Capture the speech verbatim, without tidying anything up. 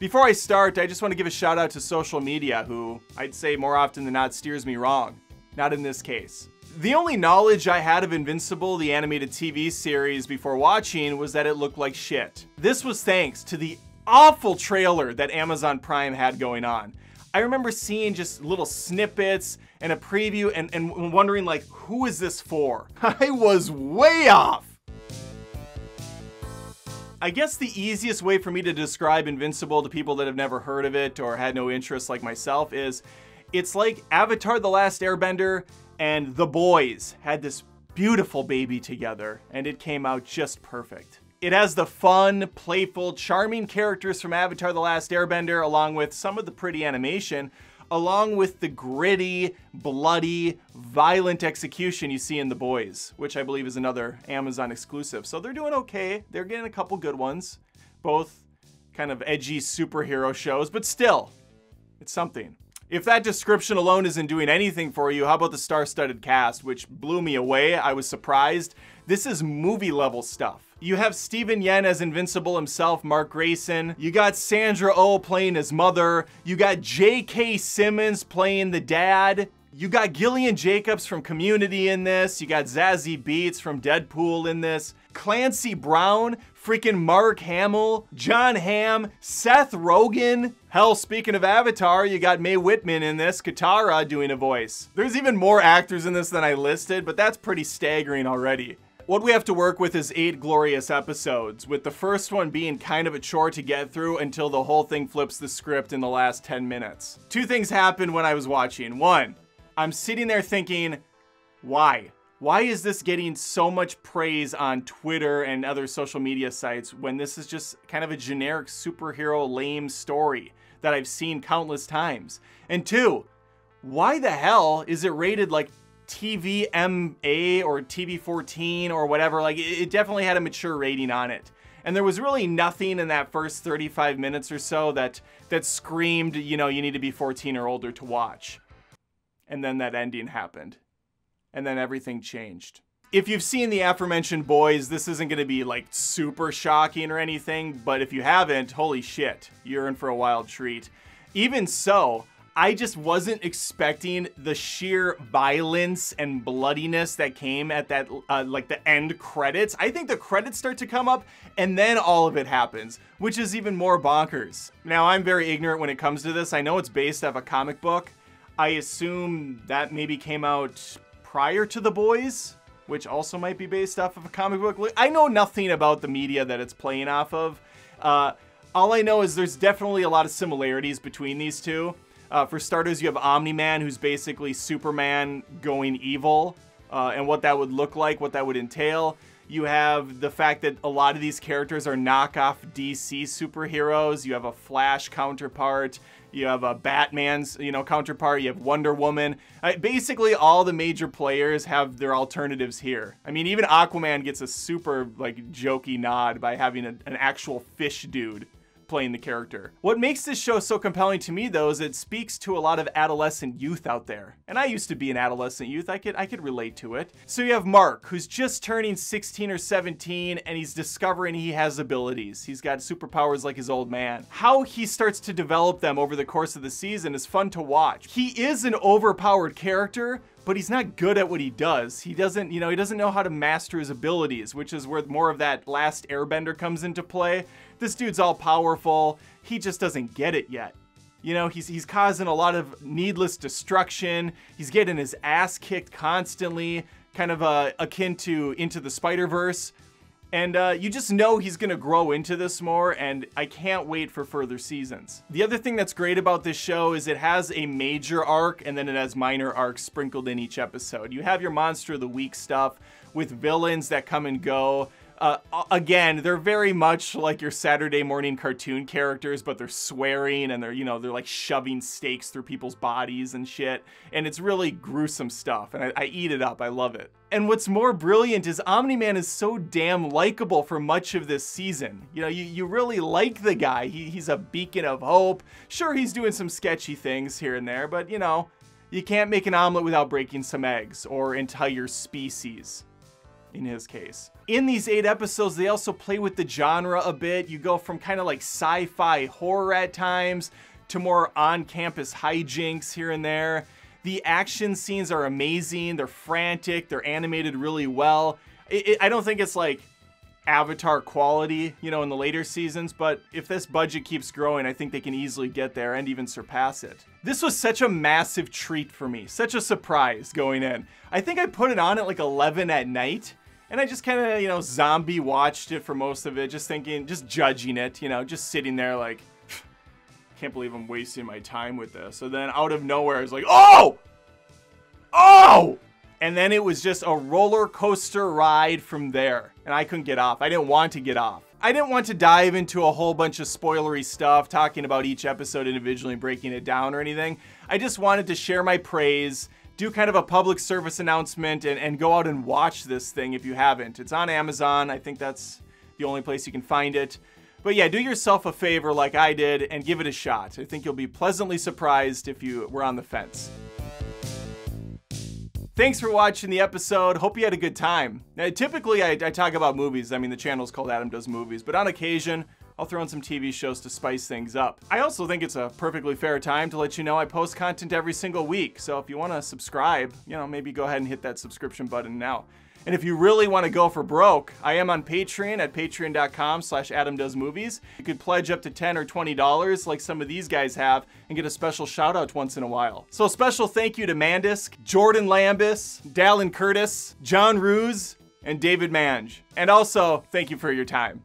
Before I start, I just want to give a shout out to social media, who I'd say more often than not steers me wrong. Not in this case. The only knowledge I had of Invincible, the animated T V series, before watching was that it looked like shit. This was thanks to the awful trailer that Amazon Prime had going on. I remember seeing just little snippets and a preview and, and wondering, like, who is this for? I was way off! I guess the easiest way for me to describe Invincible to people that have never heard of it or had no interest like myself is, it's like Avatar: The Last Airbender and The Boys had this beautiful baby together, and it came out just perfect. It has the fun, playful, charming characters from Avatar: The Last Airbender, along with some of the pretty animation, along with the gritty, bloody, violent execution you see in The Boys, which I believe is another Amazon exclusive. So they're doing okay. They're getting a couple good ones, both kind of edgy superhero shows, but still, it's something. If that description alone isn't doing anything for you, how about the star-studded cast, which blew me away? I was surprised. This is movie-level stuff. You have Steven Yen as Invincible himself, Mark Grayson. You got Sandra Oh playing his mother. You got J K Simmons playing the dad. You got Gillian Jacobs from Community in this. You got Zazie Beetz from Deadpool in this. Clancy Brown, freaking Mark Hamill, Jon Hamm, Seth Rogen. Hell, speaking of Avatar, you got Mae Whitman in this, Katara doing a voice. There's even more actors in this than I listed, but that's pretty staggering already. What we have to work with is eight glorious episodes, with the first one being kind of a chore to get through until the whole thing flips the script in the last ten minutes. Two things happened when I was watching. One, I'm sitting there thinking, why? Why is this getting so much praise on Twitter and other social media sites when this is just kind of a generic superhero lame story that I've seen countless times? And two, why the hell is it rated like T V M A or T V fourteen or whatever? Like, it definitely had a mature rating on it. And there was really nothing in that first thirty-five minutes or so that that screamed, you know, you need to be fourteen or older to watch. And then that ending happened. And then everything changed. If you've seen the aforementioned Boys, this isn't going to be like super shocking or anything, but if you haven't, holy shit, you're in for a wild treat. Even so, I just wasn't expecting the sheer violence and bloodiness that came at that, uh, like the end credits. I think the credits start to come up and then all of it happens, which is even more bonkers. Now, I'm very ignorant when it comes to this. I know it's based off a comic book. I assume that maybe came out prior to The Boys, which also might be based off of a comic book. I know nothing about the media that it's playing off of. Uh, all I know is there's definitely a lot of similarities between these two. Uh, for starters, you have Omni-Man, who's basically Superman going evil, uh, and what that would look like, what that would entail. You have the fact that a lot of these characters are knockoff D C superheroes. You have a Flash counterpart. You have a Batman's, you know, counterpart. You have Wonder Woman. Uh, basically, all the major players have their alternatives here. I mean, even Aquaman gets a super, like, jokey nod by having a, an actual fish dude playing the character. What makes this show so compelling to me, though, is it speaks to a lot of adolescent youth out there. And I used to be an adolescent youth. I could, I could relate to it. So you have Mark, who's just turning sixteen or seventeen, and he's discovering he has abilities. He's got superpowers like his old man. How he starts to develop them over the course of the season is fun to watch. He is an overpowered character, but he's not good at what he does. He doesn't, you know, he doesn't know how to master his abilities, which is where more of that Last Airbender comes into play. This dude's all powerful. He just doesn't get it yet. You know, he's, he's causing a lot of needless destruction. He's getting his ass kicked constantly, kind of uh, akin to Into the Spider-Verse. And uh, you just know he's gonna grow into this more, and I can't wait for further seasons. The other thing that's great about this show is it has a major arc and then it has minor arcs sprinkled in each episode. You have your Monster of the Week stuff with villains that come and go. Uh, again, they're very much like your Saturday morning cartoon characters, but they're swearing and they're, you know, they're like shoving stakes through people's bodies and shit. And it's really gruesome stuff. And I, I eat it up. I love it. And what's more brilliant is Omni-Man is so damn likable for much of this season. You know, you, you really like the guy. He, he's a beacon of hope. Sure, he's doing some sketchy things here and there, but you know, you can't make an omelet without breaking some eggs or entire species. in his case. In these eight episodes, they also play with the genre a bit. You go from kind of like sci-fi horror at times to more on-campus hijinks here and there. The action scenes are amazing. They're frantic. They're animated really well. It, it, I don't think it's like Avatar quality, you know, in the later seasons, but if this budget keeps growing, I think they can easily get there and even surpass it. This was such a massive treat for me, such a surprise going in. I think I put it on at like eleven at night, and I just kind of, you know, zombie watched it for most of it, just thinking, just judging it, you know, just sitting there like, can't believe I'm wasting my time with this. So then out of nowhere, I was like, oh! Oh! And then it was just a roller coaster ride from there. And I couldn't get off. I didn't want to get off. I didn't want to dive into a whole bunch of spoilery stuff, talking about each episode individually, breaking it down or anything. I just wanted to share my praise, do kind of a public service announcement, and, and go out and watch this thing if you haven't. It's on Amazon. I think that's the only place you can find it. But yeah, do yourself a favor like I did and give it a shot. I think you'll be pleasantly surprised if you were on the fence. Thanks for watching the episode. Hope you had a good time. Now, typically, I, I talk about movies. I mean, the channel's called Adam Does Movies, but on occasion, I'll throw in some T V shows to spice things up. I also think it's a perfectly fair time to let you know I post content every single week. So if you want to subscribe, you know, maybe go ahead and hit that subscription button now. And if you really want to go for broke, I am on Patreon at patreon.com slash adamdoesmovies. You could pledge up to ten or twenty dollars like some of these guys have and get a special shout out once in a while. So a special thank you to Mandisk, Jordan Lambis, Dallin Curtis, John Ruse, and David Manj. And also, thank you for your time.